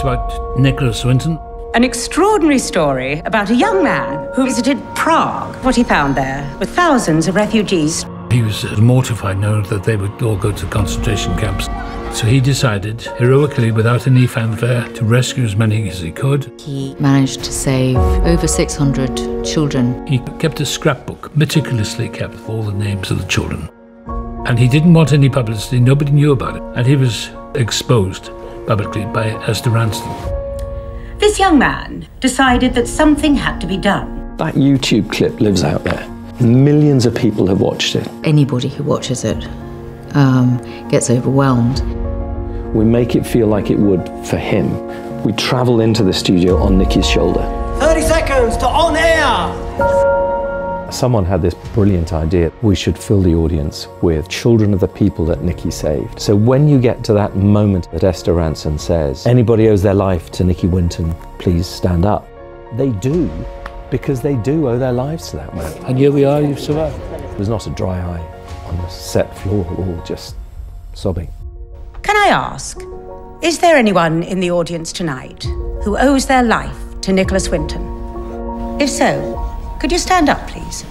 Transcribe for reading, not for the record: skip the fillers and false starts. It's about Nicholas Winton. An extraordinary story about a young man who visited Prague. What he found there with thousands of refugees. He was mortified knowing that they would all go to concentration camps. So he decided, heroically, without any fanfare, to rescue as many as he could. He managed to save over 600 children. He kept a scrapbook, meticulously kept all the names of the children. And he didn't want any publicity, nobody knew about it. And he was exposed publicly by Esther Rantzen. This young man decided that something had to be done. That YouTube clip lives out there. Millions of people have watched it. Anybody who watches it gets overwhelmed. We make it feel like it would for him. We travel into the studio on Nicky's shoulder. 30 seconds to on air! Someone had this brilliant idea. We should fill the audience with children of the people that Nicky saved. So when you get to that moment that Esther Rantzen says, anybody owes their life to Nicky Winton, please stand up. They do. Because they do owe their lives to that man. And here we are, you've survived. There was not a dry eye on the set floor, all just sobbing. Can I ask, is there anyone in the audience tonight who owes their life to Nicholas Winton? If so, could you stand up, please?